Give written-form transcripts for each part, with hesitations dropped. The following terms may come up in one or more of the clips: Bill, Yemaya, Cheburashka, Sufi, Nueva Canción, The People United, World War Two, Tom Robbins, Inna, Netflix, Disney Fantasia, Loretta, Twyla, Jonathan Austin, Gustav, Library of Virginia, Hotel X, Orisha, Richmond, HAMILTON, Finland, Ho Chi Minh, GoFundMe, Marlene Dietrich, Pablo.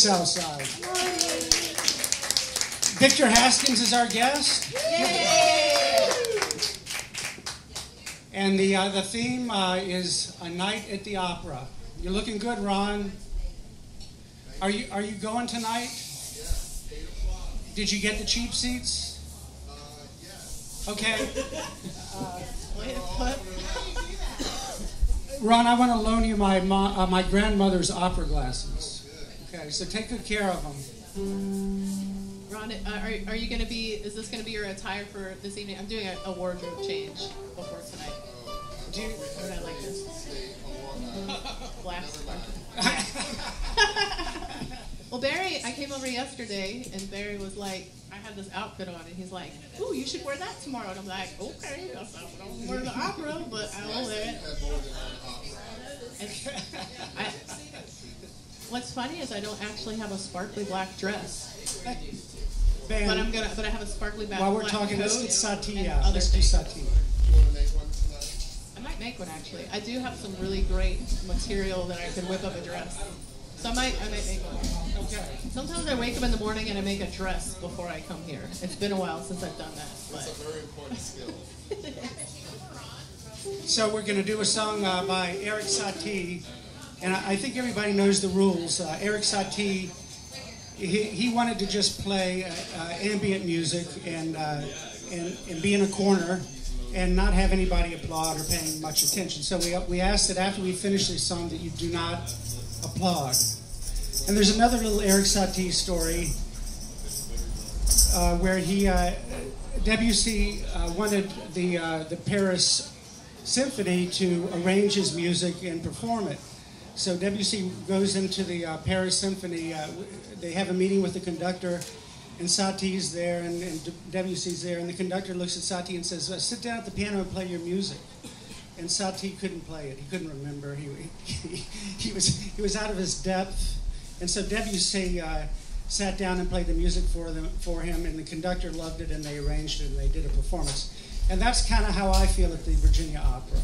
Southside. Victor Haskins is our guest. Yay! And the theme is A Night at the Opera. You're looking good, Ron. Are you going tonight? Did you get the cheap seats? Yes. Okay. Ron, I want to loan you my grandmother's opera glasses. Okay, so take good care of them. Ron, are you going to be, is this going to be your attire for this evening? I'm doing a wardrobe change before tonight. Do you, would I like this? Black sparkle. Well, Barry, I came over yesterday, and Barry was like, I had this outfit on, and he's like, ooh, you should wear that tomorrow. And I'm like, okay, that's not what I'm wearing to the opera, but I will wear it. What's funny is I don't actually have a sparkly black dress, but I'm gonna. But I have a sparkly black. While we're talking, let's do Satie. Let's do Satie. I might make one actually. I do have some really great material that I can whip up a dress. So I might make one. Okay. Sometimes I wake up in the morning and I make a dress before I come here. It's been a while since I've done that. But. That's a very important skill. So we're gonna do a song by Eric Satie. And I think everybody knows the rules. Eric Satie He wanted to just play ambient music and be in a corner and not have anybody applaud or paying much attention. So we asked that after we finish this song that you do not applaud. And there's another little Eric Satie story where he, Debussy wanted the Paris Symphony to arrange his music and perform it. So Debussy goes into the Paris Symphony. They have a meeting with the conductor, and Satie's there, and Debussy's there, and the conductor looks at Satie and says, sit down at the piano and play your music. And Satie couldn't play it. He couldn't remember. He was out of his depth. And so Debussy sat down and played the music for him, and the conductor loved it, and they arranged it, and they did a performance. And that's kind of how I feel at the Virginia Opera.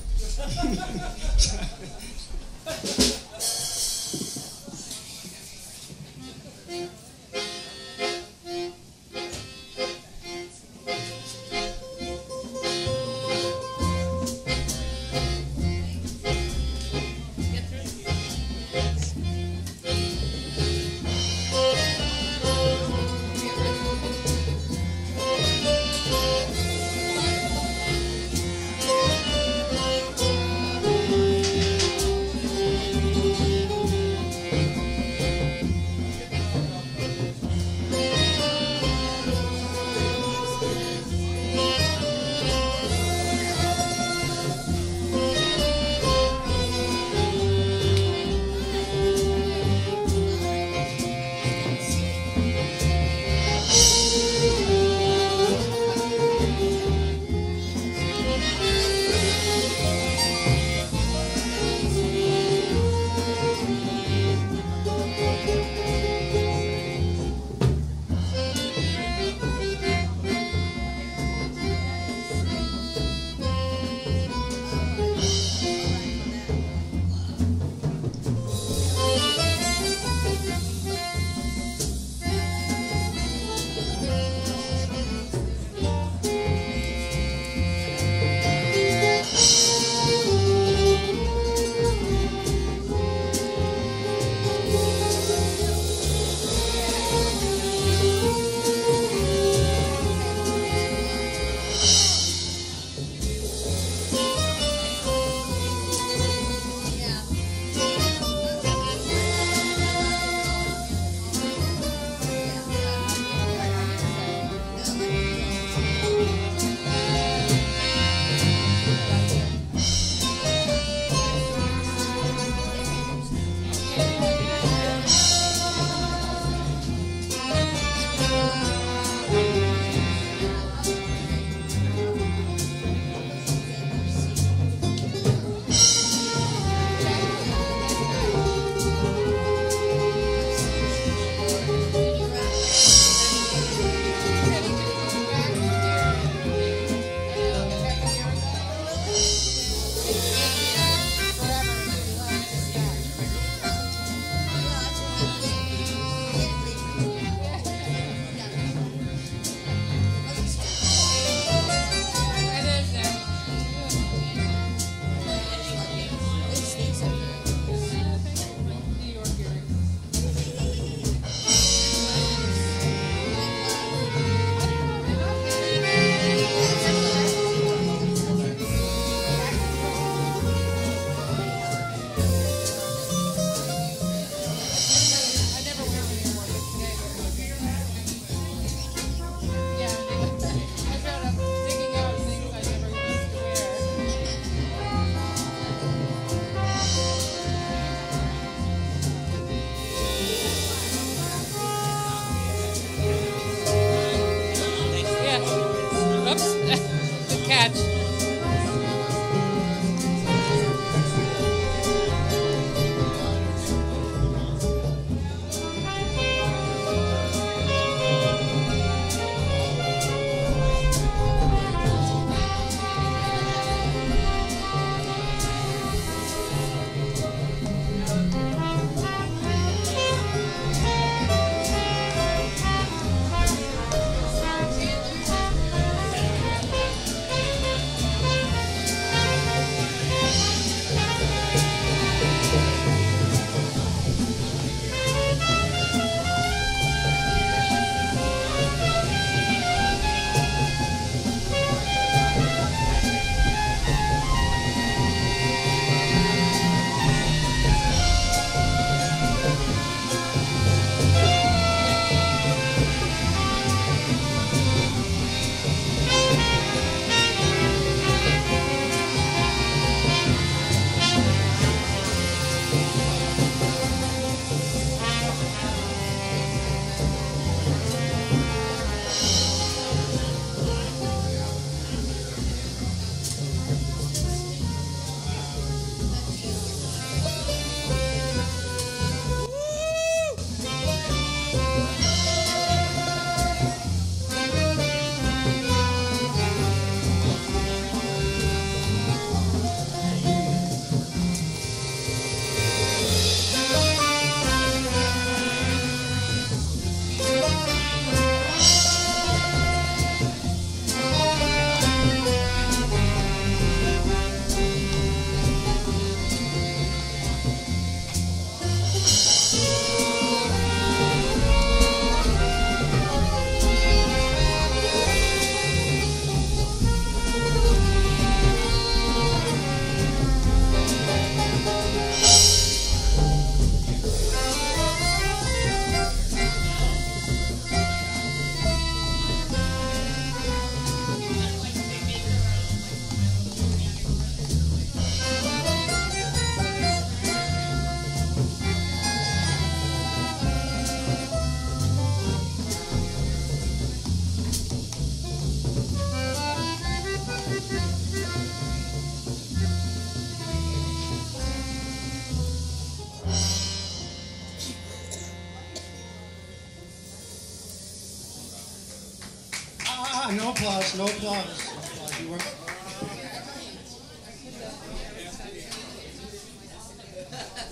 no applause, no applause. You were...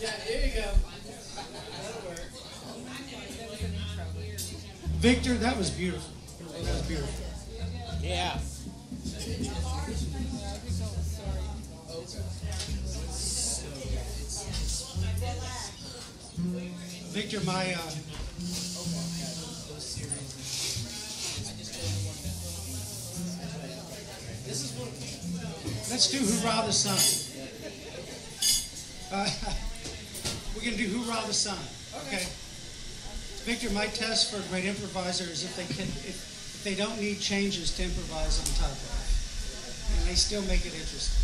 Yeah, there you go. That'll work. Victor, that was beautiful. That was beautiful. Yeah. Victor, my... Let's do Hoorah the Sun. We're going to do Hoorah the Sun. Okay. Victor, my test for a great improviser is if they don't need changes to improvise on top of it, and they still make it interesting.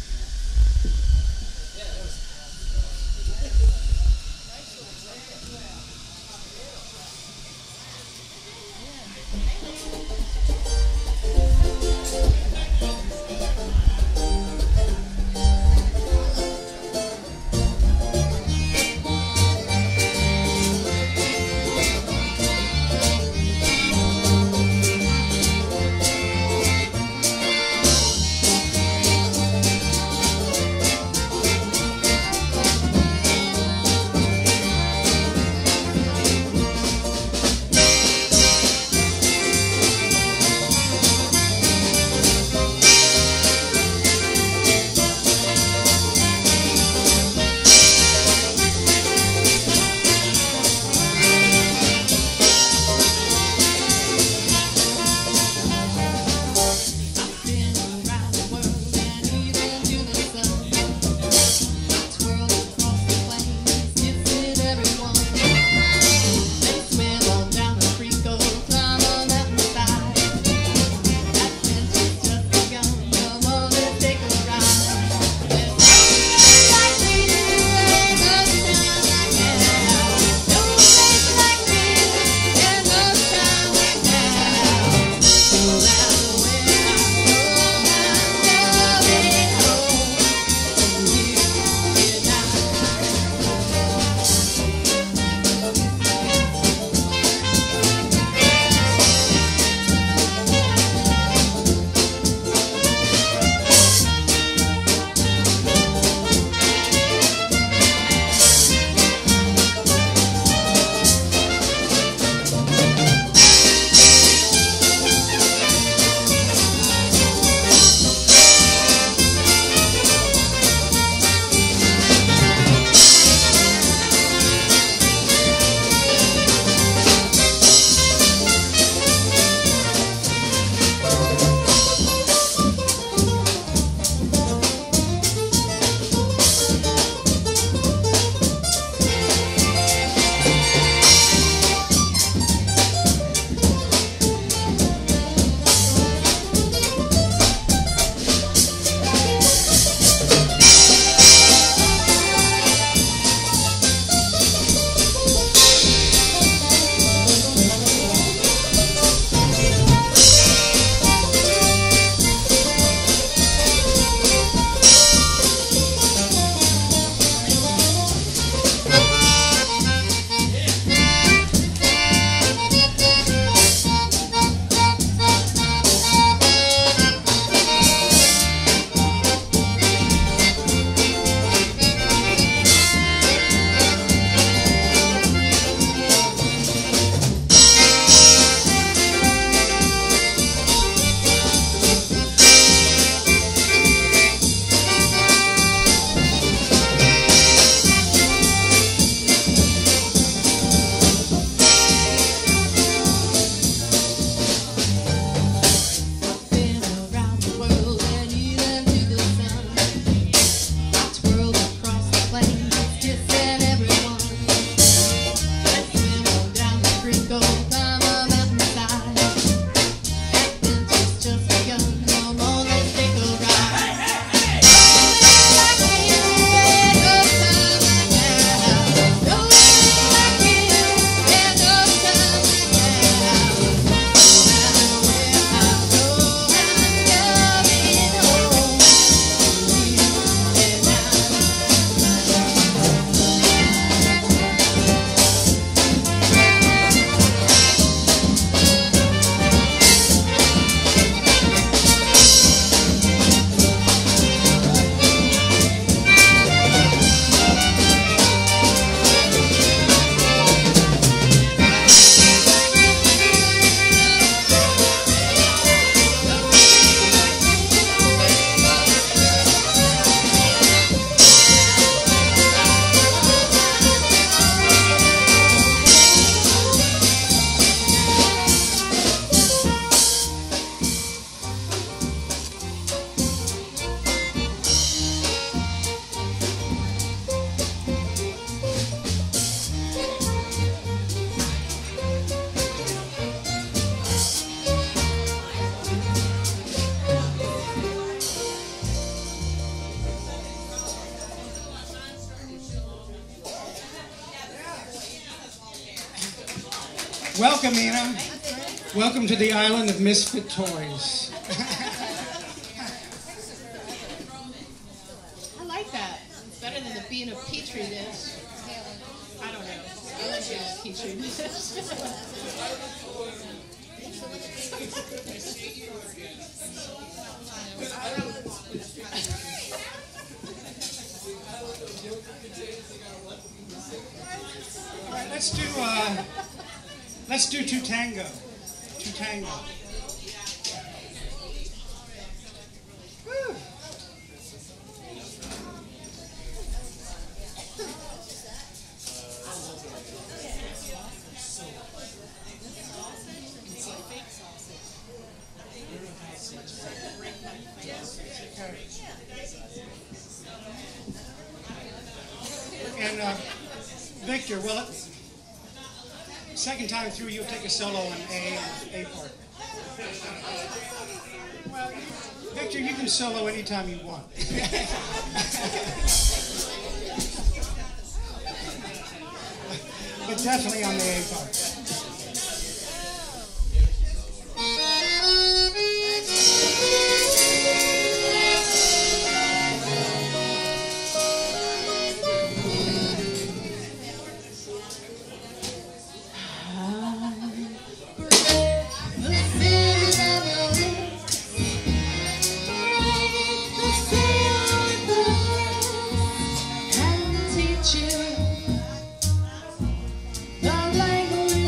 Welcome, Inna. Welcome to the island of misfit toys. I like that. It's better than being a petri dish. I don't know. I like being a petri dish. All right, let's do two tango. Two tango. Woo. And Victor, well, second time through, you'll take a solo in A part. Well, Victor, you can solo anytime you want. But definitely on the A part. Language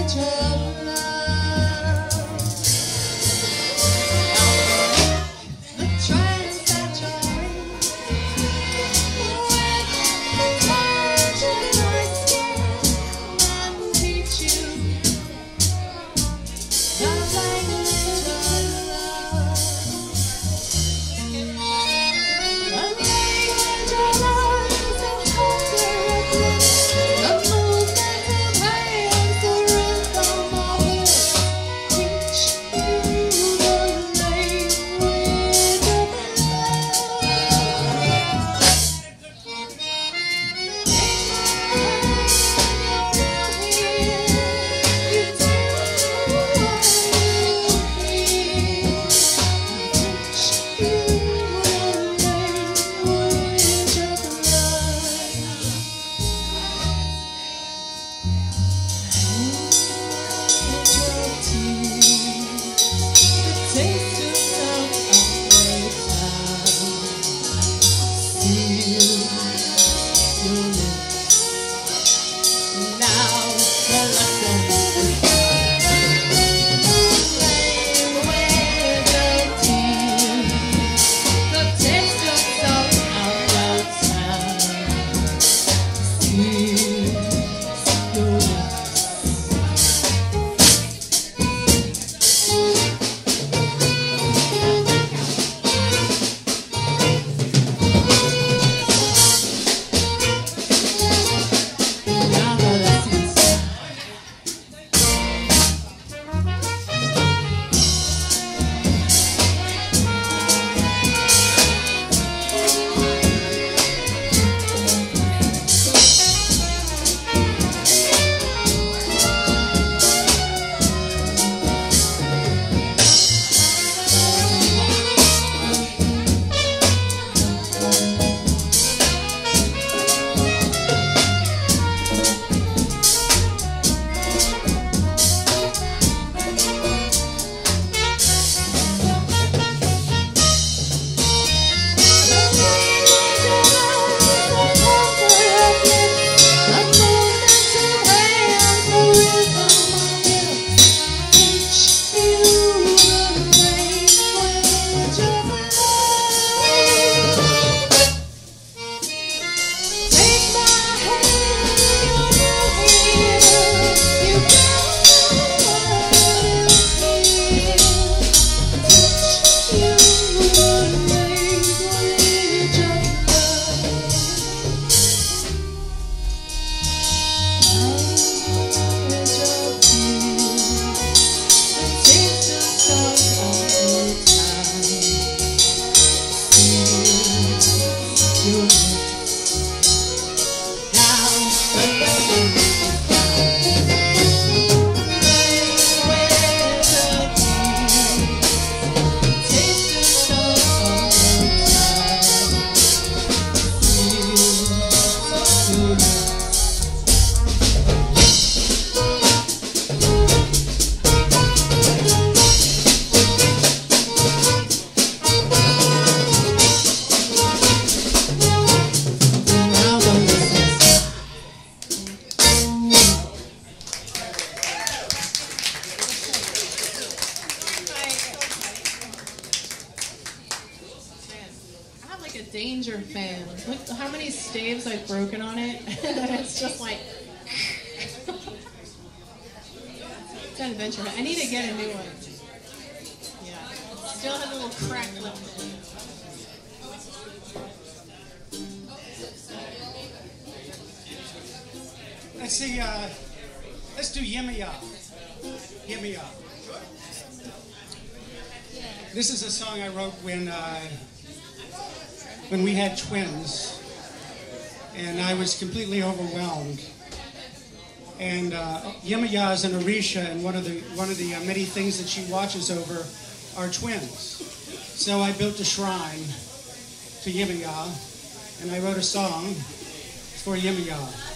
ginger fans. Look how many staves I've broken on it. It's just like... It's an adventure. I need to get a new one. Yeah. It still has a little crack left in it. Let's see, let's do Yemaya. Yemaya. This is a song I wrote when we had twins, and I was completely overwhelmed. And Yemaya is an Orisha, and one of the many things that she watches over are twins. So I built a shrine to Yemaya, and I wrote a song for Yemaya.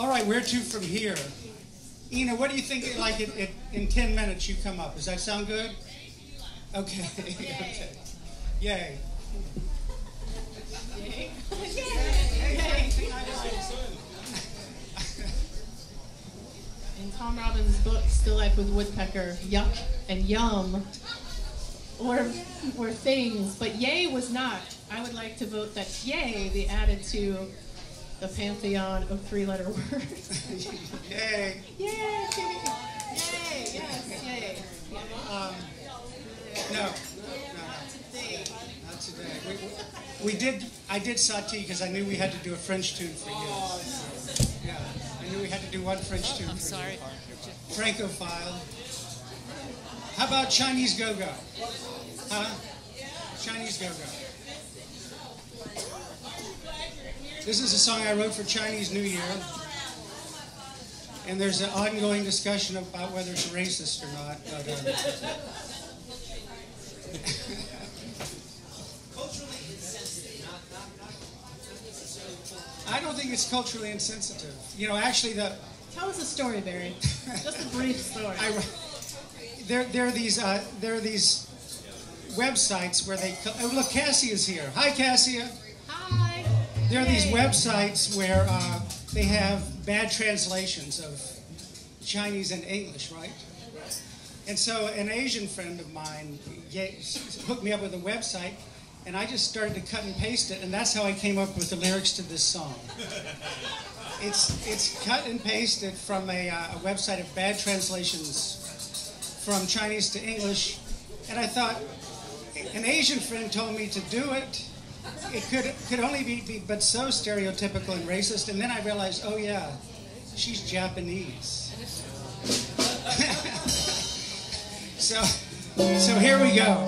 All right, where to from here? Inna, what do you think, like, in 10 minutes you come up? Does that sound good? Okay. Okay. Yay. Yay. In Tom Robbins' book, Still Life with Woodpecker, yuck and yum were things, but yay was not. I would like to vote that yay be added to the pantheon of three-letter words. Yay! Yay! Yay! Yes! Yay! No. Not today. Not today. I did Satie because I knew we had to do a French tune for you. Yeah. I knew we had to do one French tune. I'm sorry. Francophile. How about Chinese go-go? Huh? Chinese go-go. This is a song I wrote for Chinese New Year, and there's an ongoing discussion about whether it's racist or not. But, culturally insensitive, not necessarily cultural. I don't think it's culturally insensitive. You know, actually, tell us a story, Barry. Just a brief story. There are these websites where they. Oh, look, Cassie is here. Hi, Cassie. There are these websites where they have bad translations of Chinese and English, right? And so an Asian friend of mine hooked me up with a website, and I just started to cut and paste it, and that's how I came up with the lyrics to this song. It's cut and pasted from a website of bad translations from Chinese to English, and I thought, an Asian friend told me to do it. It could only be but so stereotypical and racist, and then I realized, oh yeah, she's Japanese. so here we go.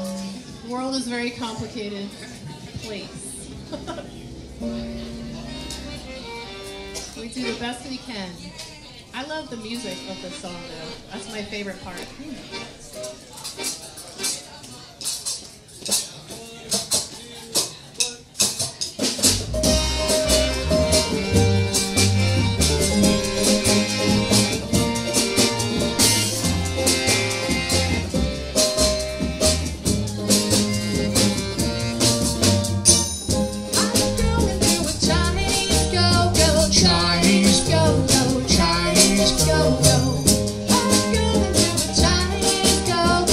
The world is a very complicated place. We do the best we can. I love the music of this song though. That's my favorite part. Chinese go-go. I'm going to do a Chinese go-go.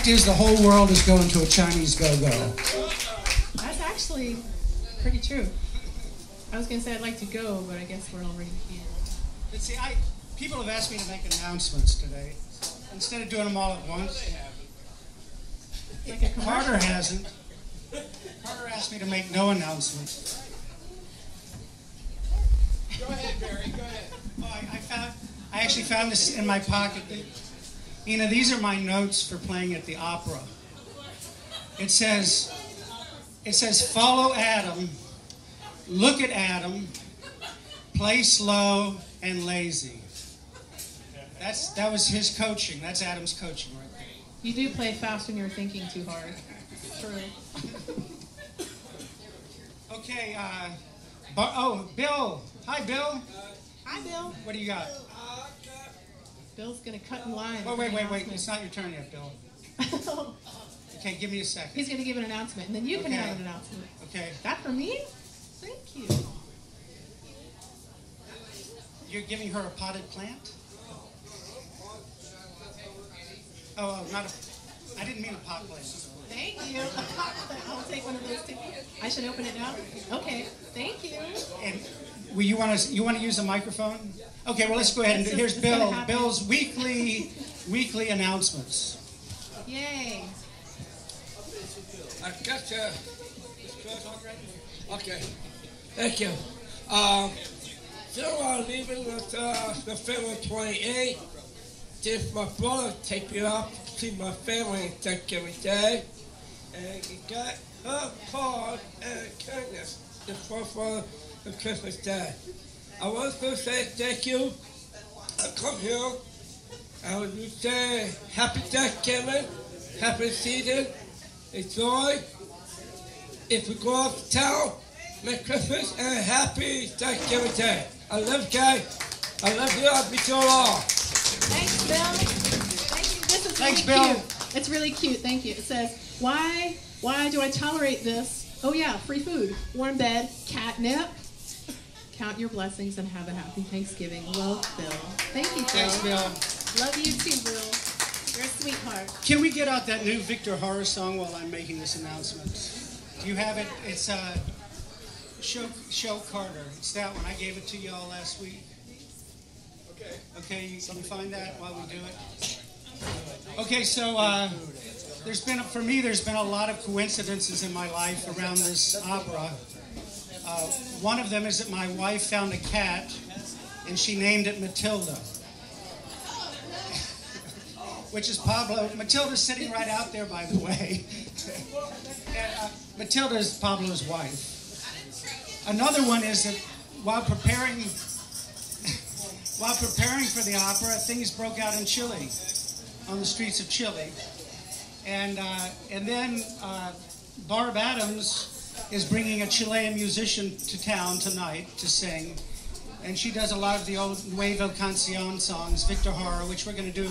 fact is, the whole world is going to a Chinese go-go. That's actually pretty true. I was going to say I'd like to go, but I guess we're already here. But see, people have asked me to make announcements today. Instead of doing them all at once, Carter hasn't. Carter asked me to make no announcements. Go ahead, Barry. Go ahead. Oh, I actually found this in my pocket. Inna, these are my notes for playing at the opera. It says, follow Adam, look at Adam, play slow and lazy. That was his coaching. That's Adam's coaching right there. You do play fast when you're thinking too hard. True. Okay. Bill. Hi, Bill. Hi, Bill. What do you got? Bill's gonna cut in line. Oh, wait! It's not your turn yet, Bill. Okay, give me a second. He's gonna give an announcement, and then you can have an announcement. Okay. That for me? Thank you. You're giving her a potted plant? Oh, I didn't mean a pot plant. Thank you. A pot plant. I'll take one of those too. I should open it now. Okay. Thank you. And you want to use a microphone? Okay. Well, let's go ahead and do. Here's Bill. Bill's weekly announcements. Yay. I've got to. Okay. Thank you. So I'm leaving with the February 28th. If my brother take me up to see my family and Thanksgiving Day, and he got her card and kindness in front for the Christmas Day. I was going to say thank you. I come here. I would say happy Thanksgiving, happy season, enjoy. If we go out to town, Merry Christmas and happy Thanksgiving Day. I love you guys. I love you. I'll be so long. Thanks, Bill. Thank you. This is Thanks, really Bill. Cute. It's really cute. Thank you. It says, why do I tolerate this? Oh, yeah, free food, warm bed, catnip. Count your blessings and have a happy Thanksgiving. Love, Bill. Thank you, Bill. Thanks, Bill. Love you, too, Bill. You're a sweetheart. Can we get out that new Victor Jara song while I'm making this announcement? Do you have it? It's Show Carter. It's that one. I gave it to you all last week. Okay, you can find that while we do it. Okay, so for me, there's been a lot of coincidences in my life around this opera. One of them is that my wife found a cat, and she named it Matilda, which is Pablo. Matilda's sitting right out there, by the way. And, Matilda is Pablo's wife. Another one is that while preparing for the opera, things broke out in Chile, on the streets of Chile. And then Barb Adams is bringing a Chilean musician to town tonight to sing. And she does a lot of the old Nueva Canción songs, Victor Jara, which we're going to do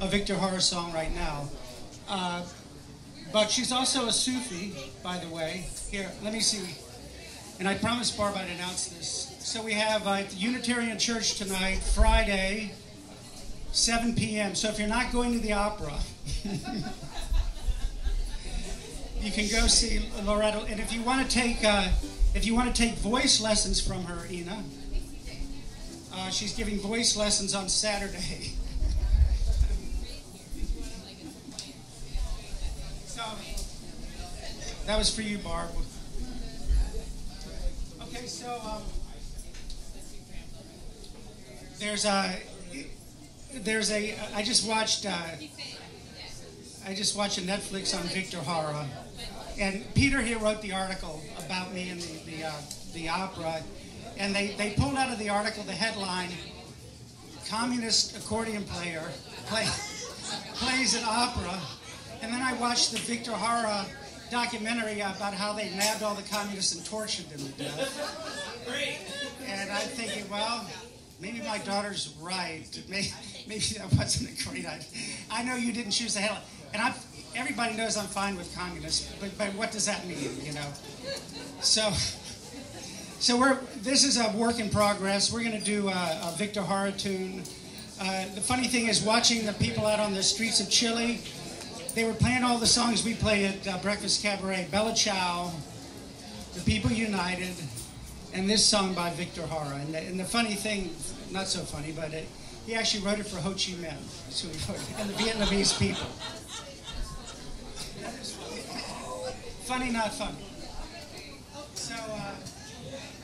a Victor Jara song right now. But she's also a Sufi, by the way. Here, let me see. And I promised Barb I'd announce this. So we have the Unitarian Church tonight, Friday, 7 p.m. So if you're not going to the opera, you can go see Loretta. And if you want to take voice lessons from her, Inna, she's giving voice lessons on Saturday. So that was for you, Barb. Okay, so I just watched a Netflix on Victor Jara, and Peter here wrote the article about me and the opera, and they pulled out of the article the headline: "Communist accordion player plays at opera," and then I watched the Victor Jara documentary about how they nabbed all the communists and tortured them to death. Great. And I'm thinking, well, maybe my daughter's right. Maybe that wasn't a great idea. I know you didn't choose the headline. And everybody knows I'm fine with communists, but what does that mean, you know? So this is a work in progress. We're going to do a Victor Jara tune. The funny thing is, watching the people out on the streets of Chile, They were playing all the songs we played at Breakfast Cabaret, Bella Ciao, The People United, and this song by Victor Jara. And the funny thing, not so funny, but he actually wrote it for Ho Chi Minh, that's who he wrote it, and the Vietnamese people. Funny, not funny. So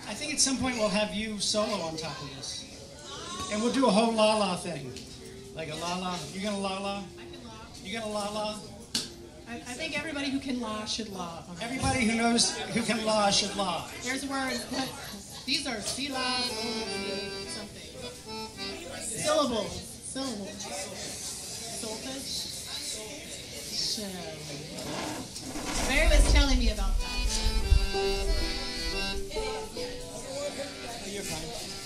I think at some point we'll have you solo on top of this. And we'll do a whole la-la thing. Like a la-la. You gonna la-la? You gonna la-la? I think everybody who can la should la. Okay. Everybody who knows who can la should la. There's words, but these are si la something. Syllables. Syllables. Solfege. Mary was telling me about that. It is, yes. Oh, you're fine.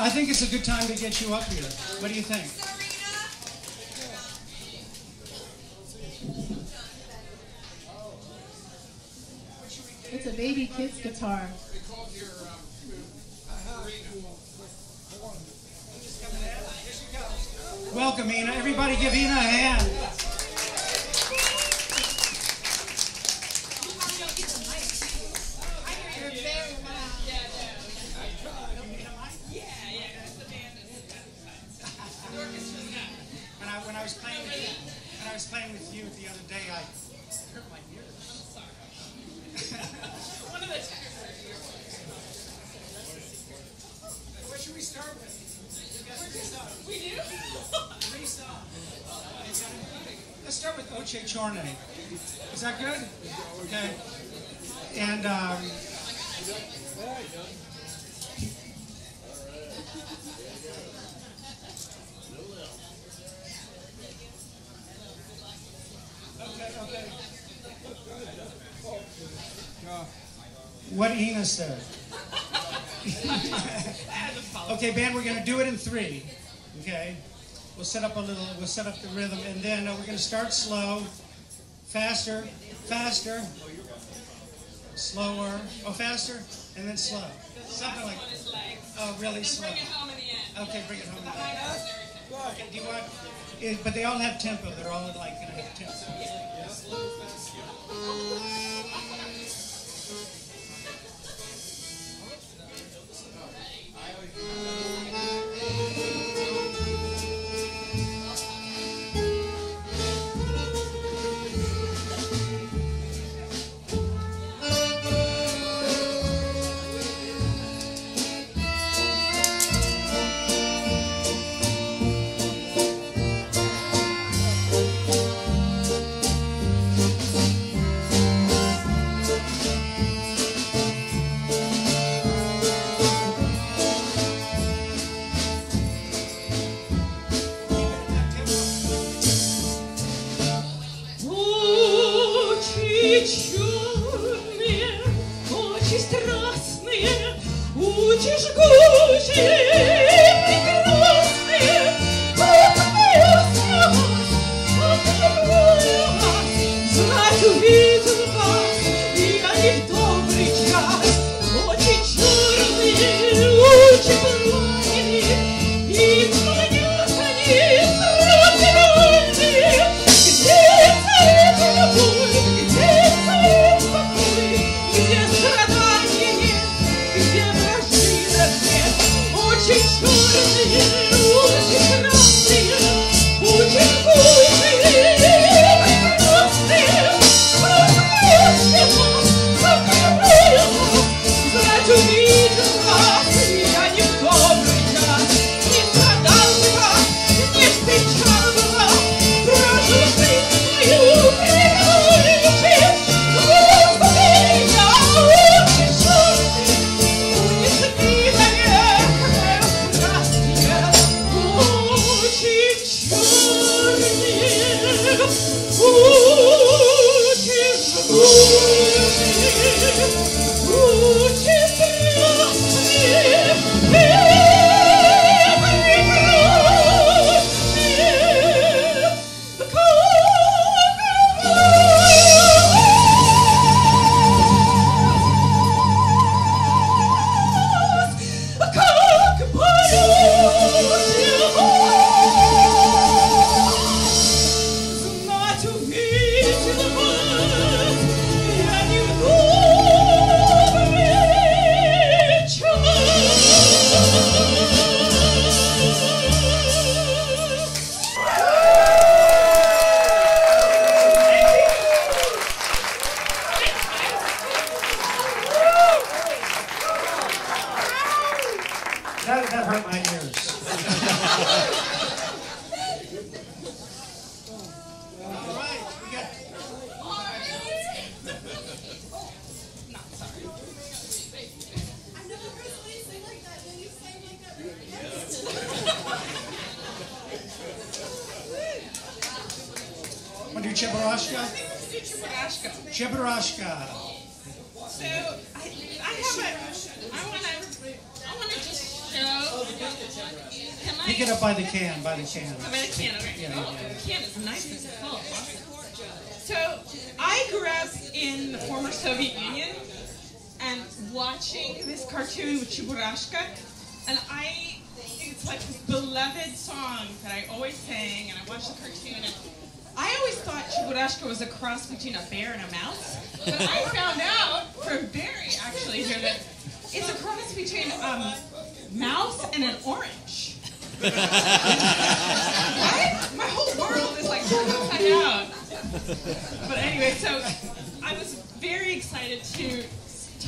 I think it's a good time to get you up here. What do you think? It's a baby kid's guitar. Welcome, Inna. Everybody give Inna a hand. Chornay. Is that good? Okay. And okay. What Inna said. Okay, band, we're gonna do it in three. Okay, we'll set up a little. We'll set up the rhythm, and then we're gonna start slow, faster, faster, slower, oh faster, and then slow. Something like oh really slow. Okay, bring it home. Okay, do you want? But they all have tempo. They're all like gonna have tempo.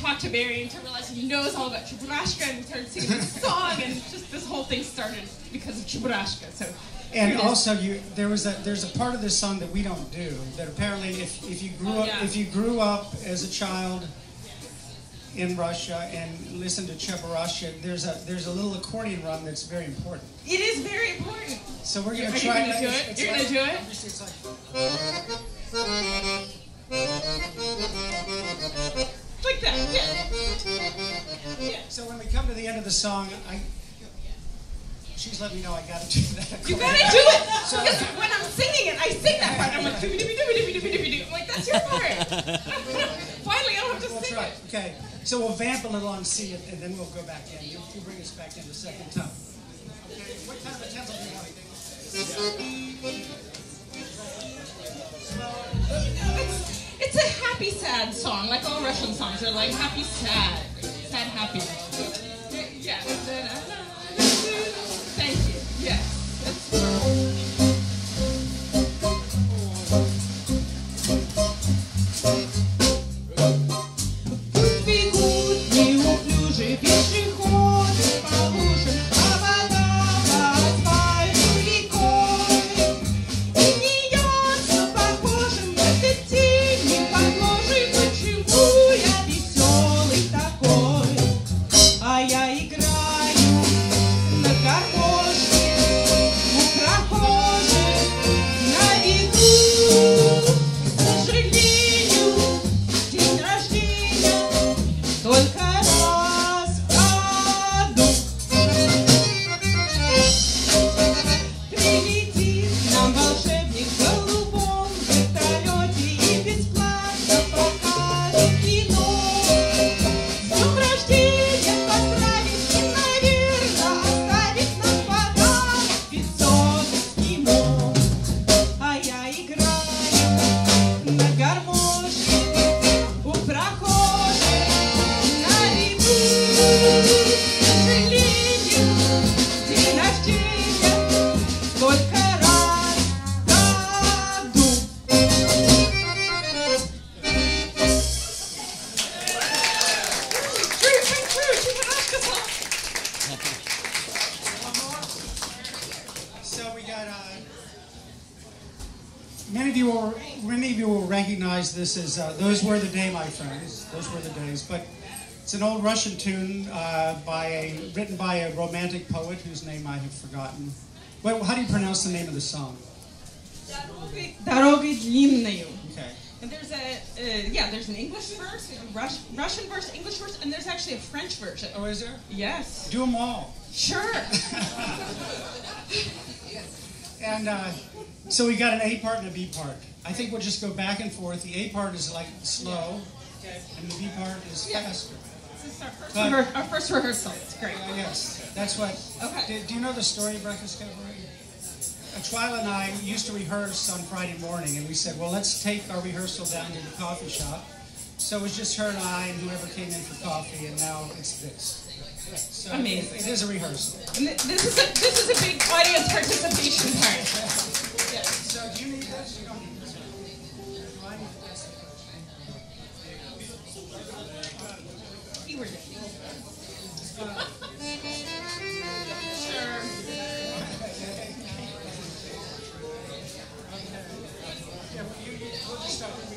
talk to Barry and to realize he knows all about Cheburashka, and we started singing this song, and just this whole thing started because of Cheburashka. So, and also, there's a part of this song that we don't do that apparently if you grew up as a child in Russia and listen to Cheburashka, there's a little accordion run that's very important. It is very important. So we're going to try to do it. You're going to do it? It's like that. Yeah. Yeah. So when we come to the end of the song, she's letting me know I got to do that accordion. You got to do it! So, because when I'm singing it, I sing that part. I'm like, doo-doo-doo-doo-doo-doo-doo-doo. I'm like, that's your part. Finally, I don't have to sing it. Okay. So we'll vamp a little on C, and then we'll go back in. You'll bring us back in the second time. Okay, what kind of a tempo do you like? It's a happy, sad song, like all Russian songs are like happy, sad. Sad, happy. Yeah. Thank you. Yes. That's this is Those Were the Day, My Friends. Those were the days. But it's an old Russian tune written by a romantic poet whose name I have forgotten. Well, how do you pronounce the name of the song? Дорогой длинною. Okay. And there's there's an English verse, a Russian verse, English verse, and there's actually a French version. Oh, is there? Yes. Do them all. Sure. And so we got an A part and a B part. I think we'll just go back and forth. The A part is like slow, and the B part is faster. This is our first rehearsal. It's great. Yes, that's what. Okay. Do you know the story of Breakfast Cabaret? Twyla and I used to rehearse on Friday morning, and we said, well, let's take our rehearsal down to the coffee shop. So it was just her and I and whoever came in for coffee, and now it's this. So amazing. It is a rehearsal. And this is a big audience participation part. Yes. So do you need this? You don't need this. You were there. Sure. Yeah, we'll just start with me.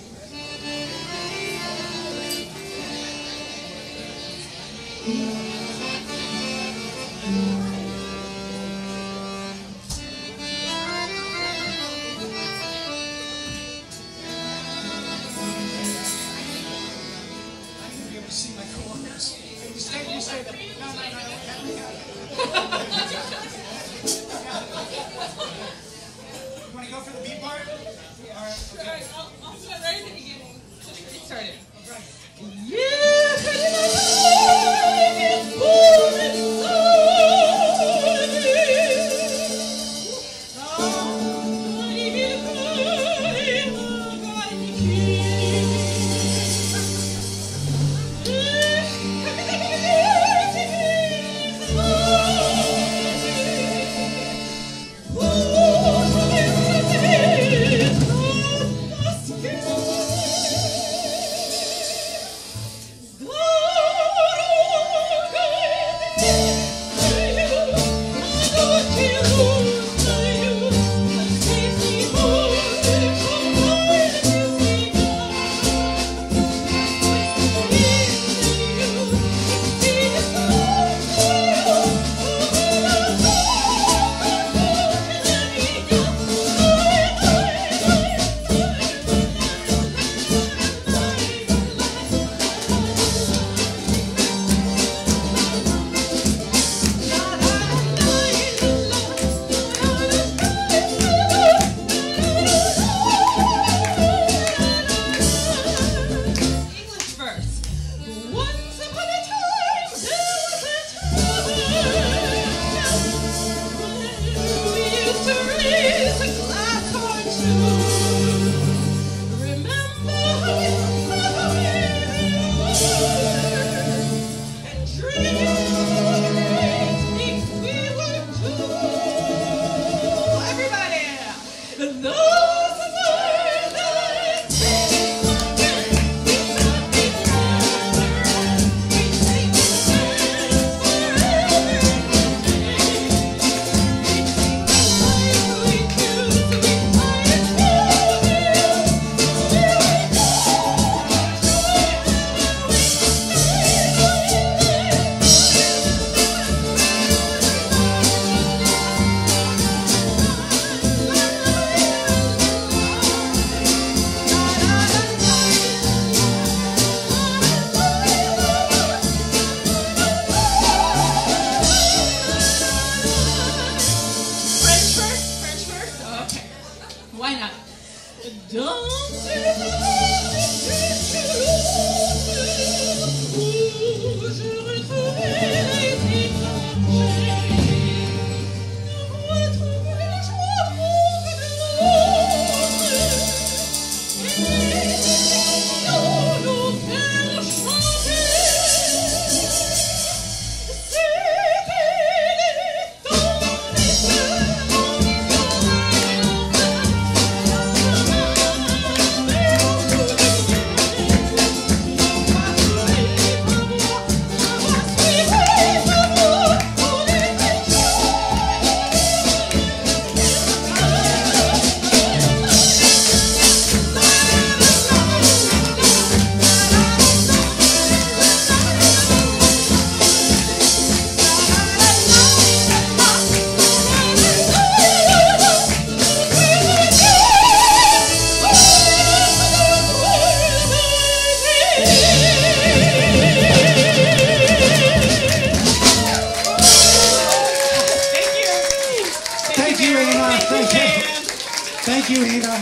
Thank you, Inna.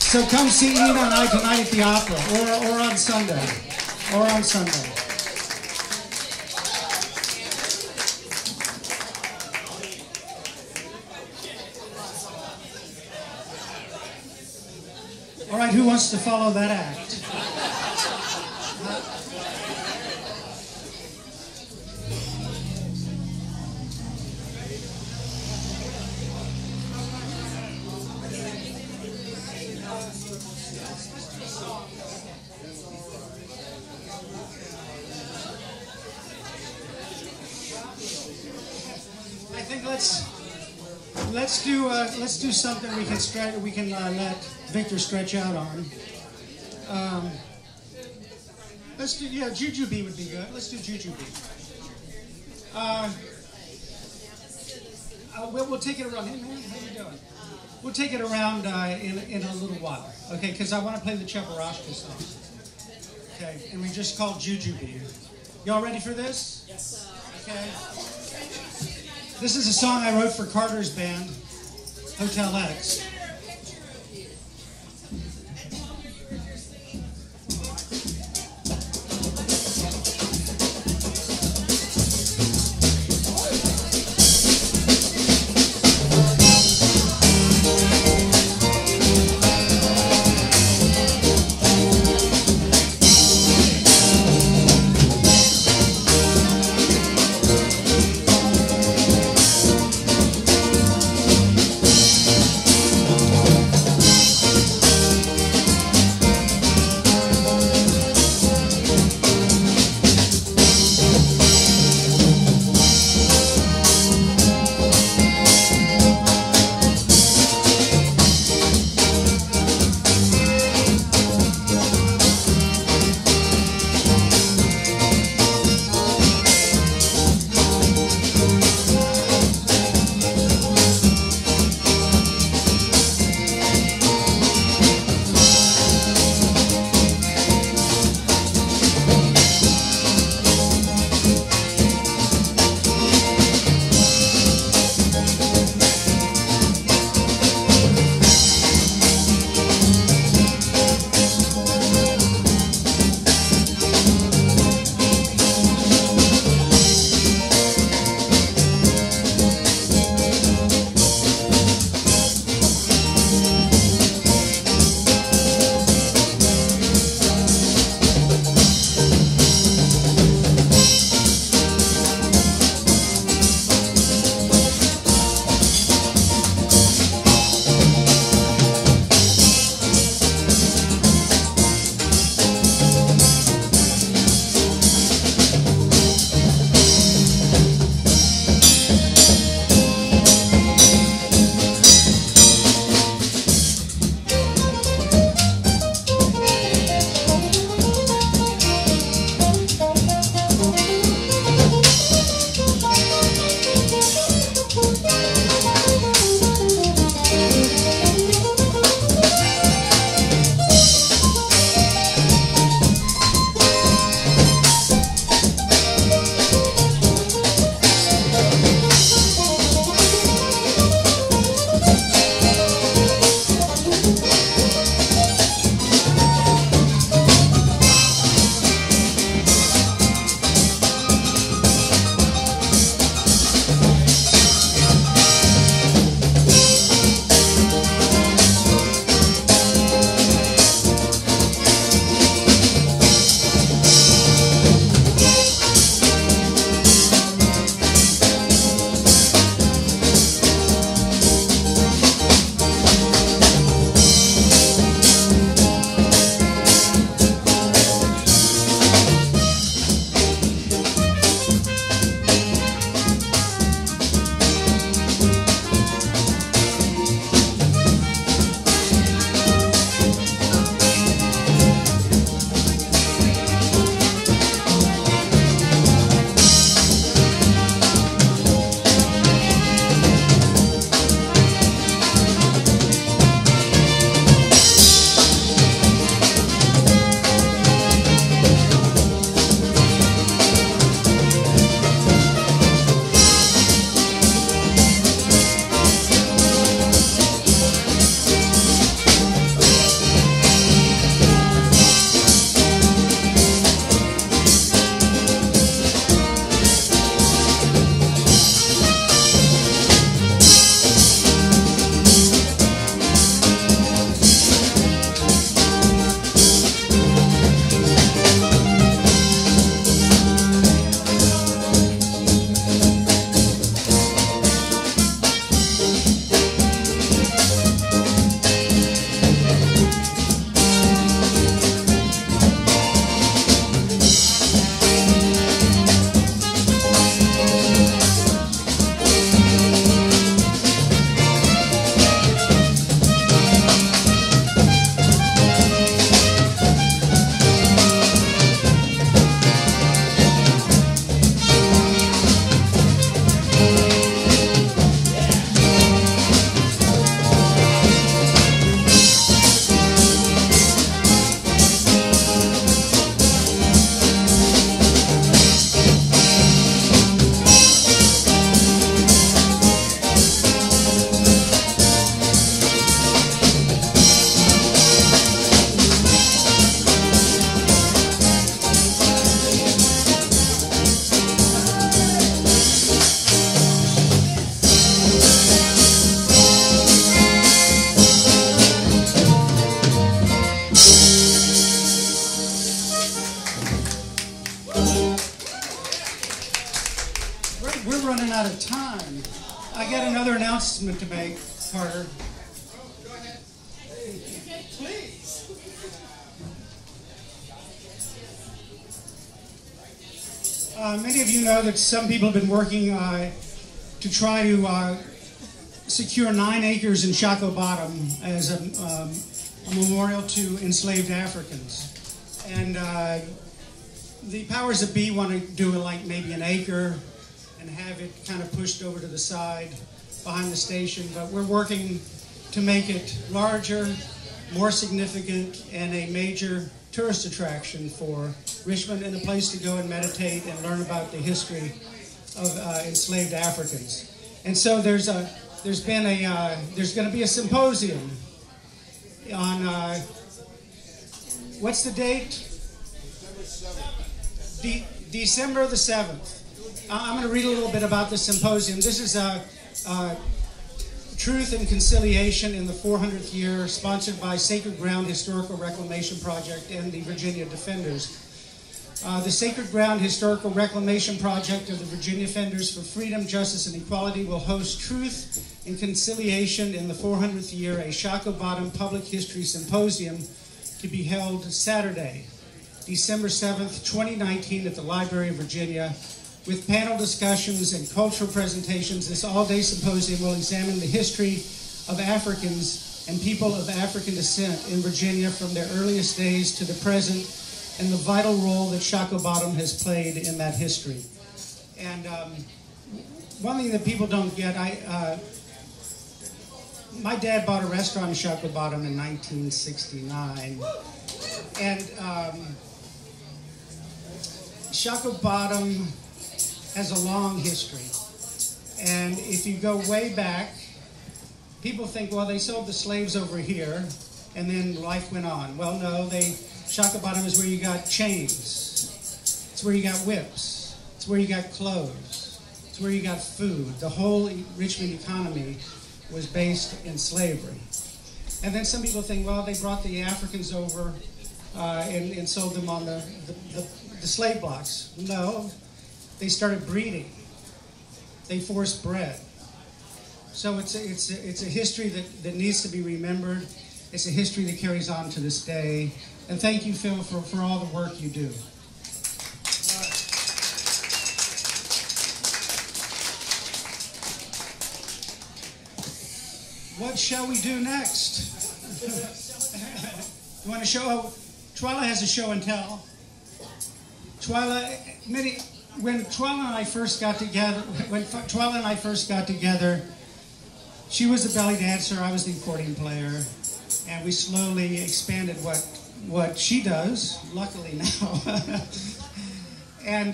So come see Inna and I tonight at the opera, or on Sunday, or on Sunday. All right, who wants to follow that act? I think let's do something we can stretch. We can let Victor stretch out on. Let's do, yeah, Jujubee would be good. Let's do Jujubee. We'll take it around. Hey man, how you doing? We'll take it around in a little while, okay? Because I want to play the Cheburashka song, okay? And we just called Jujubee. Y'all ready for this? Yes. Okay. This is a song I wrote for Carter's band, Hotel X. out of time. I got another announcement to make, Carter. Go ahead. Hey, please. Many of you know that some people have been working to try to secure 9 acres in Shockoe Bottom as a memorial to enslaved Africans. And the powers that be want to do it like maybe 1 acre and have it kind of pushed over to the side behind the station. But we're working to make it larger, more significant, and a major tourist attraction for Richmond and a place to go and meditate and learn about the history of enslaved Africans. And so there's going to be a symposium on what's the date? December the 7th. I'm going to read a little bit about the symposium. This is Truth and Conciliation in the 400th Year, sponsored by Sacred Ground Historical Reclamation Project and the Virginia Defenders. The Sacred Ground Historical Reclamation Project of the Virginia Defenders for Freedom, Justice, and Equality will host Truth and Conciliation in the 400th Year, a Shockoe Bottom Public History Symposium to be held Saturday, December 7th, 2019 at the Library of Virginia with panel discussions and cultural presentations. This all-day symposium will examine the history of Africans and people of African descent in Virginia from their earliest days to the present and the vital role that Shockoe Bottom has played in that history. And one thing that people don't get, my dad bought a restaurant in Shockoe Bottom in 1969. And Shockoe Bottom has a long history. And if you go way back, people think, well, they sold the slaves over here and then life went on. Well, no, Shockoe Bottom is where you got chains. It's where you got whips. It's where you got clothes. It's where you got food. The whole Richmond economy was based in slavery. And then some people think, well, they brought the Africans over and sold them on the slave blocks. No, they started breeding. They forced bred. So it's a history that needs to be remembered. It's a history that carries on to this day. And thank you, Phil, for all the work you do. What shall we do next? You want to show? Twyla has a show and tell. When Twyla and I first got together, she was the belly dancer, I was the accordion player, and we slowly expanded what she does. Luckily now, and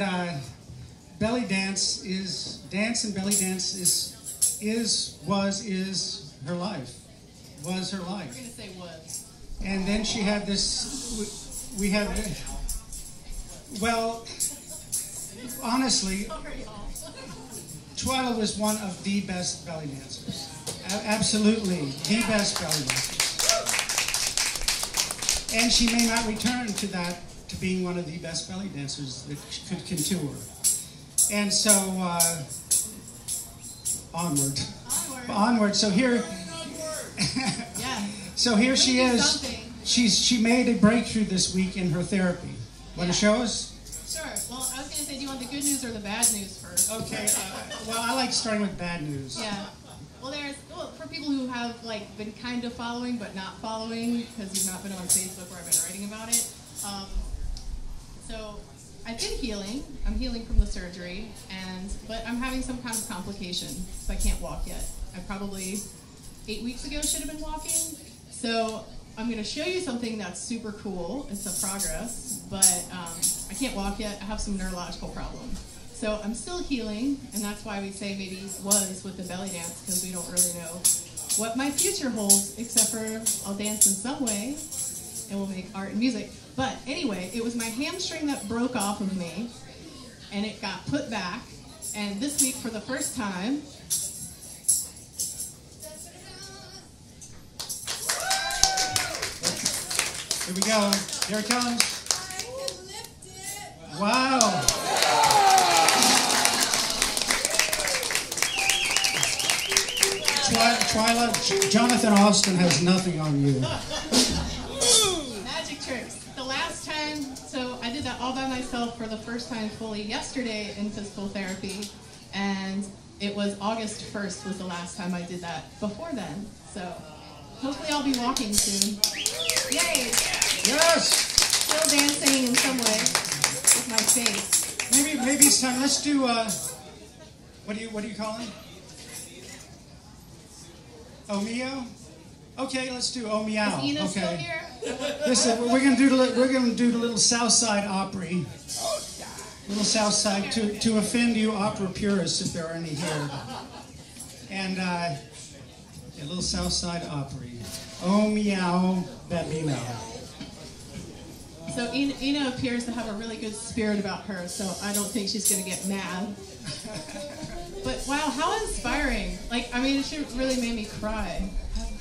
belly dance is dance, and belly dance is her life. Was her life. We're gonna say was. And then she had this, well, honestly, Twyla was one of the best belly dancers. Absolutely, the best belly dancers. And she may not return to that, to being one of the best belly dancers that could contour. And so, onward. Onward. Onward. So here, yeah. So here she is. Something. She made a breakthrough this week in her therapy. Want to show us? Sure. Well, I was going to say, do you want the good news or the bad news first? Okay. Well, I like starting with bad news. Yeah. Well, for people who have been kind of following but not following because you've not been on Facebook where I've been writing about it. So I've been healing. I'm healing from the surgery, but I'm having some kind of complication, so I can't walk yet. I probably 8 weeks ago should have been walking. So I'm going to show you something that's super cool. It's a progress, but I can't walk yet. I have some neurological problems. So I'm still healing, and that's why we say maybe was with the belly dance, because we don't really know what my future holds, except for I'll dance in some way, and we'll make art and music. But anyway, it was my hamstring that broke off of me, and it got put back. And this week, for the first time, here we go. Here it comes. I can lift it. Wow. Twyla, Jonathan Austin has nothing on you. Magic tricks. The last time, so I did that all by myself for the first time fully yesterday in physical therapy, and it was August 1st was the last time I did that. Before then, so hopefully I'll be walking soon. Yay! Yes! Still dancing in some way with my face. Maybe it's time. Let's do. What do you call it? Oh, Mio? Okay, let's do Oh Meow. Is Inna still here? Listen, we're gonna do the little Southside Opry. Little Southside to offend you opera purists if there are any here. And a little Southside Opry. Oh Meow, Bambino. So Inna appears to have a really good spirit about her, so I don't think she's gonna get mad. But wow, how inspiring. Like, I mean, it really made me cry.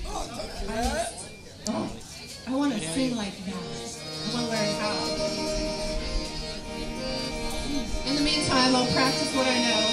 I want to sing like that. I want to learn how. In the meantime, I'll practice what I know.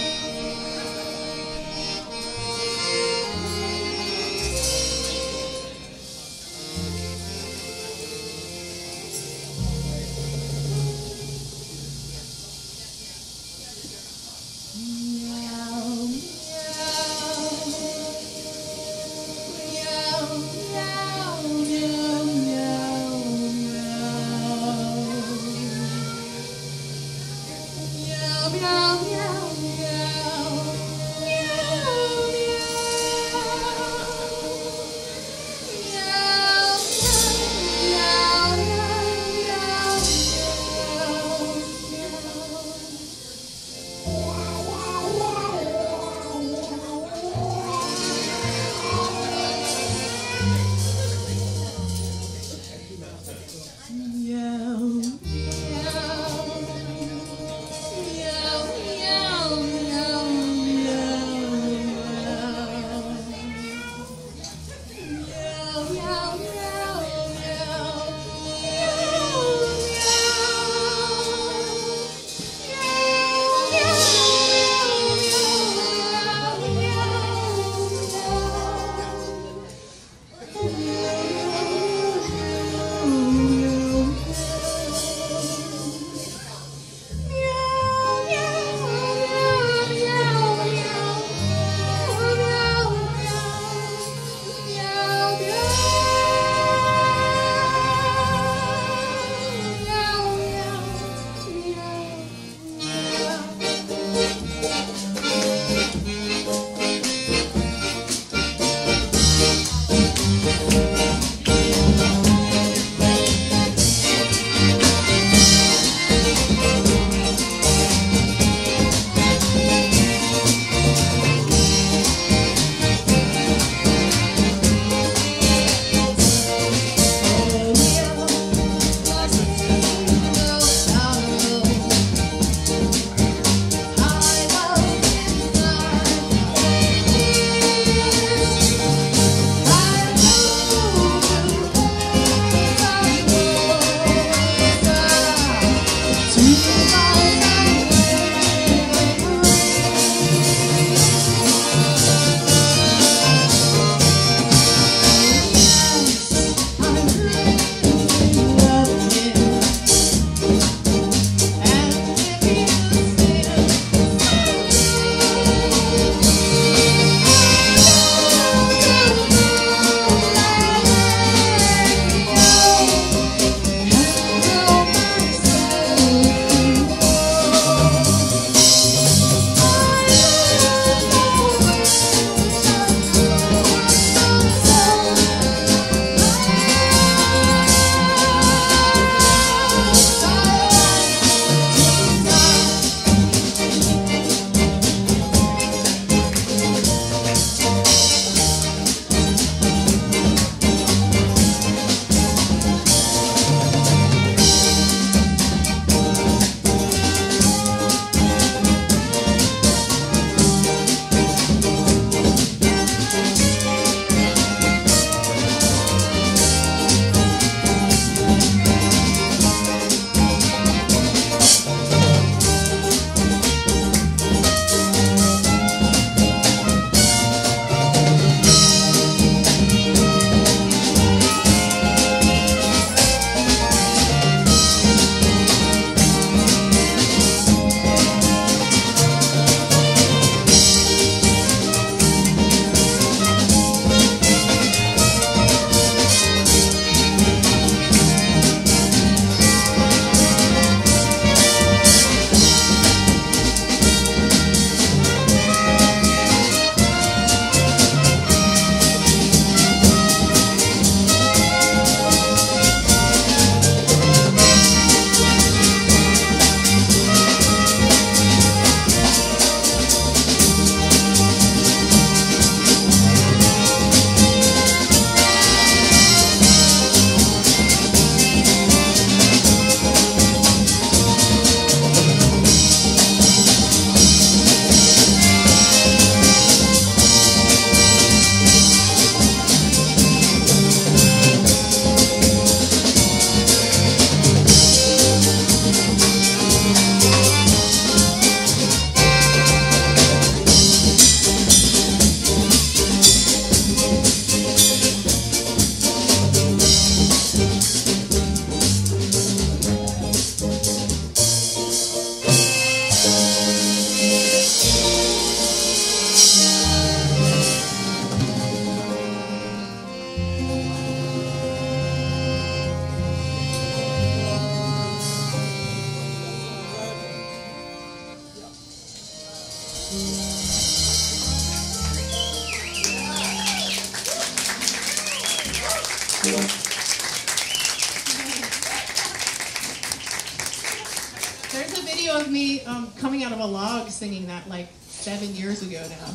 There's a video of me coming out of a log singing that like 7 years ago now.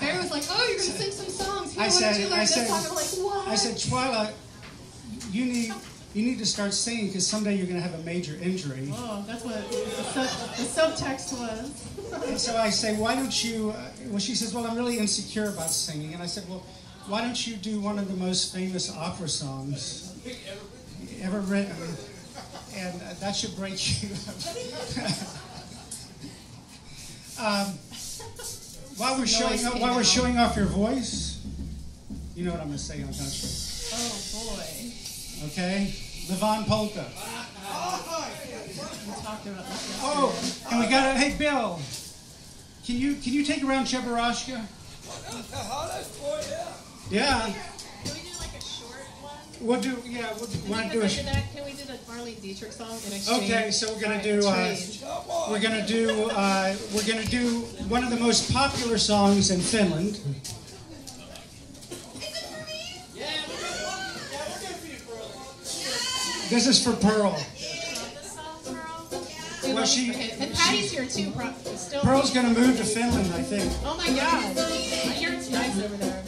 Barry was like, oh, you're going to sing some songs. Here, I said, Twyla, you need to start singing because someday you're going to have a major injury. Oh, that's what the subtext was. And so I say, why don't you, well, she says, well, I'm really insecure about singing. And I said, well, why don't you do one of the most famous opera songs ever written? And that should break you up. While we're showing off your voice, you know what I'm going to say on country. Oh boy. Okay, Levon Polka. We talked about that. Oh, and we got it. Hey Bill, can you take around Cheburashka? Yeah. Can we do the Marlene Dietrich song in exchange? Okay, so we're gonna do one of the most popular songs in Finland. Is it for me? Yeah, we're good for you, Pearl. This is for Pearl. Well, and Patty's here too. Pearl's gonna move to Finland, I think. Oh my God! I hear it's nice over there.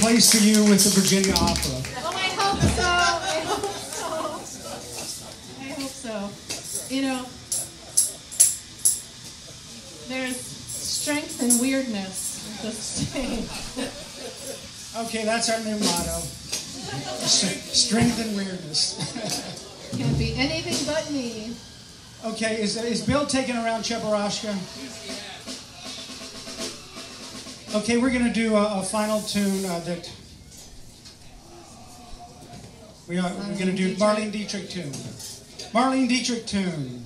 Place for you with the Virginia Opera. Oh, I hope so. I hope so. I hope so. You know, there's strength and weirdness at this stage. Okay, that's our new motto. Strength and weirdness. Can't be anything but me. Okay, is Bill taking around Cheburashka? Okay, we're going to do a final tune that we're going to do Marlene Dietrich tune. Marlene Dietrich tune.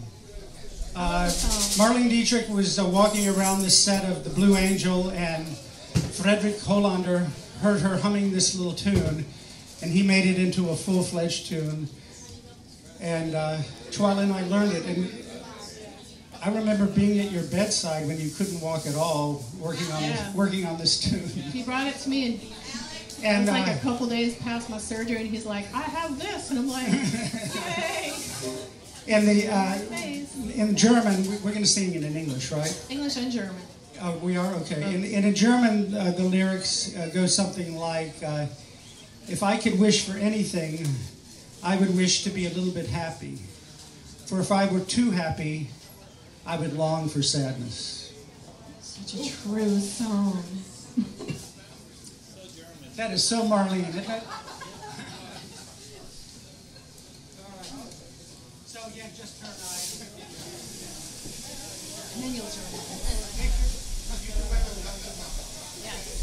Marlene Dietrich was walking around the set of The Blue Angel, and Frederick Hollander heard her humming this little tune, and he made it into a full-fledged tune. And Twyla and I learned it. And I remember being at your bedside when you couldn't walk at all, working on this tune. He brought it to me, and it was like a couple days past my surgery, and he's like, "I have this," and I'm like, "Yay!" And in German, we're going to sing it in English, right? English and German. We are okay. And in German, the lyrics go something like, "If I could wish for anything, I would wish to be a little bit happy. For if I were too happy, I would long for sadness." Such a true song. That is so Marlene, isn't it? So yeah, just turn right. And then you'll turn right. Yes.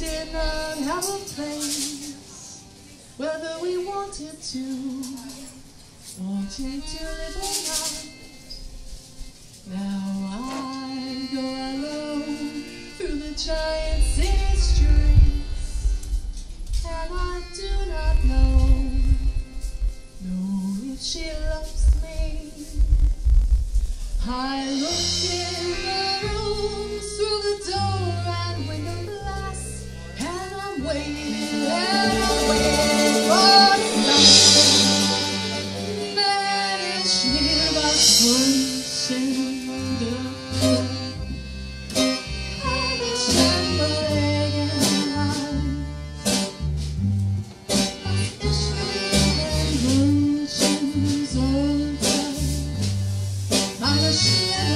lived in an humble place, whether we wanted to live or not. Now I go alone through the giant city streets, and I do not know if she loves me. I look in the rooms through the door and window glass, and I'm waiting and I'm waiting for something that is near my sunshine wonder. I'm trembling and I'm issuing emotions all the time. I'm a shadow.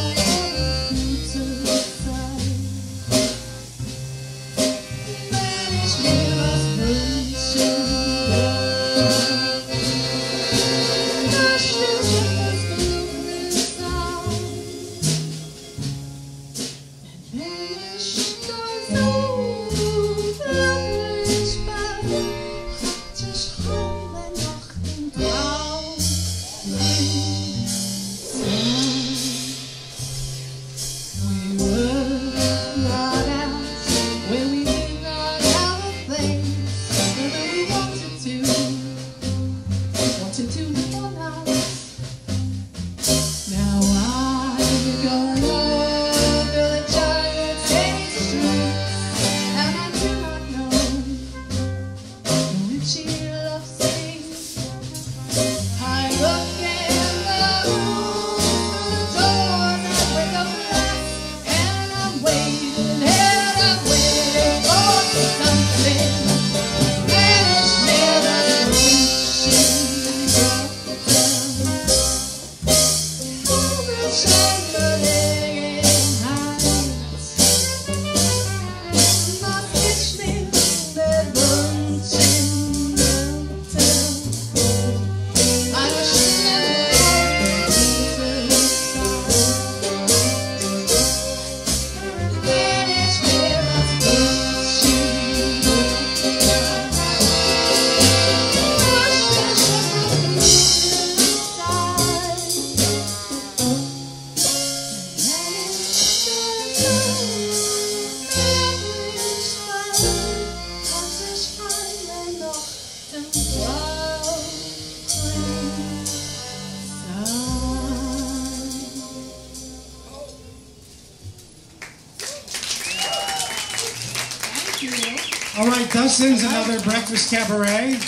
Sings another Breakfast Cabaret.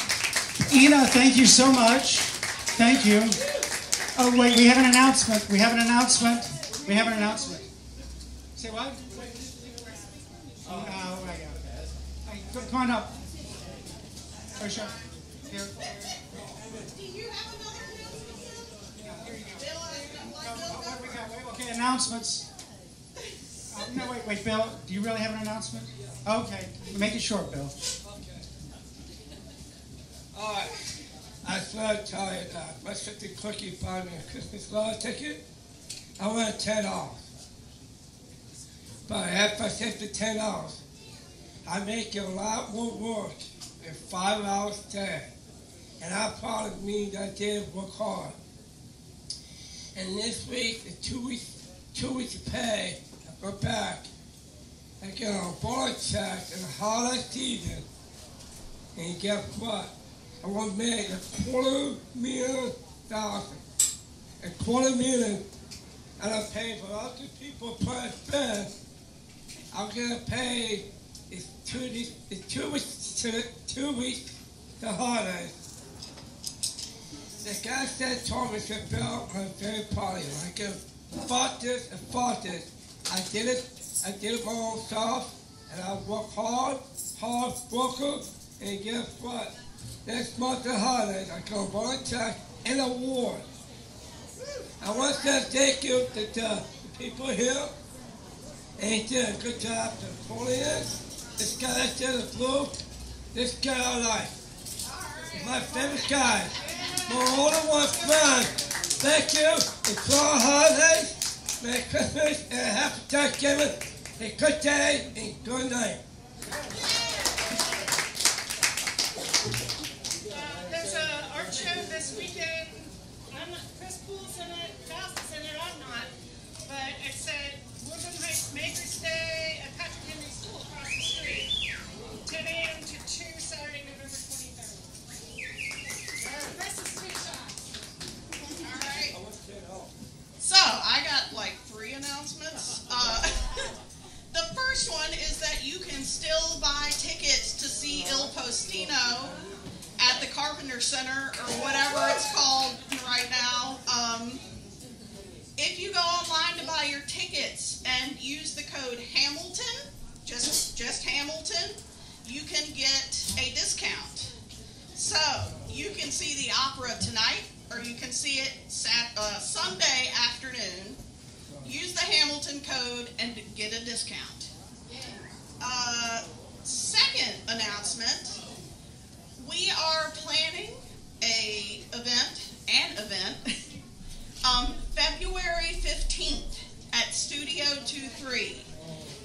Inna, thank you so much. Thank you. Oh wait, we have an announcement. We have an announcement. We have an announcement. Say what? Oh my God. Come on up. Oh, sure. Here. Do you have another announcement? Here you go. What we got? Okay, announcements. No, wait, Bill, do you really have an announcement? Okay, make it short, Bill. Okay. I'm so tired now. I must get the cookie by me a Christmas law ticket. I want $10 off. But if I get the $10 off, I make a lot more work in 5 hours there. And I probably means I did work hard. And this week, the 2 weeks pay, go back and get a board check in the holiday season. And guess what? I want to make $250,000. $250,000. And I'm paying for all the people playing band. I'm going to pay it's 2 weeks the holidays. The guy said told me, said, Bill, I'm very proud of you. I can fought this and fought this. I did it my own self, and I work hard worker, and guess what? Next month at holidays, I go volunteer and award. I want to thank you to the people here, and he did a good job to Napoleon, this guy that did the blue, this guy I like. He's my favorite guy. My older one friend. Thank you, it's all holidays. Merry Christmas and a happy Thanksgiving, and good day and good night. I'm not, Chris Poole's in it, Faust is in it, I'm not. But it said, Woodland Heights Makers Day at Patrick Henry School across the street. 10 a.m. to 2, Saturday, November 23rd. This is big shot. All right. So, I got like 3 announcements. The first one is that you can still buy tickets to see Il Postino at the Carpenter Center or whatever it's called right now. If you go online to buy your tickets and use the code HAMILTON, just HAMILTON, you can get a discount. So you can see the opera tonight, or you can see it Sunday afternoon. Use the HAMILTON code and get a discount. Second announcement, we are planning an event February 15th at Studio 23.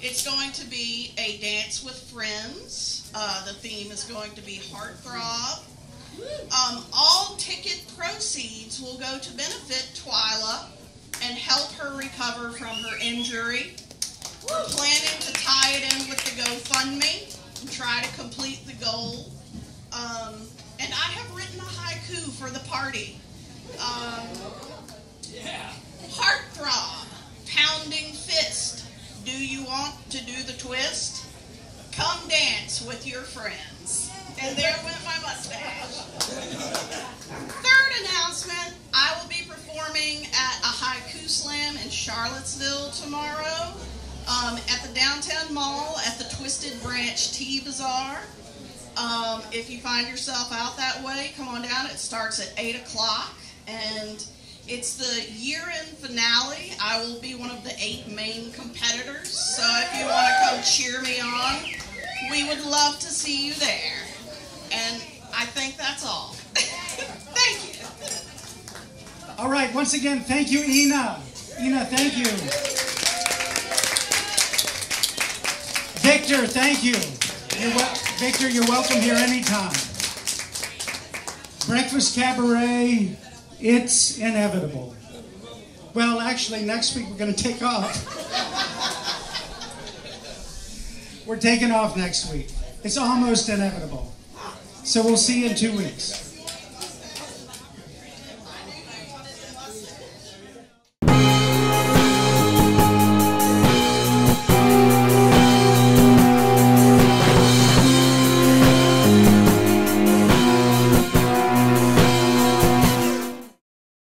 It's going to be a dance with friends. The theme is going to be Heartthrob. All ticket proceeds will go to benefit Twyla and help her recover from her injury. We're planning to tie it in with the GoFundMe and try to complete the goal. And I have written a haiku for the party. Heartthrob, pounding fist, do you want to do the twist? Come dance with your friends. And there went my mustache. Third announcement, I will be performing at a haiku slam in Charlottesville tomorrow at the downtown mall at the Twisted Branch Tea Bazaar. If you find yourself out that way, come on down. It starts at 8 o'clock and it's the year-end finale. I will be one of the 8 main competitors, so if you want to come cheer me on, we would love to see you there. And I think that's all. Thank you. All right, once again, thank you, Inna. Inna, thank you. Victor, thank you. Victor, you're welcome here anytime. Breakfast Cabaret, it's inevitable. Well, actually, next week we're going to take off. We're taking off next week. It's almost inevitable. So we'll see you in 2 weeks.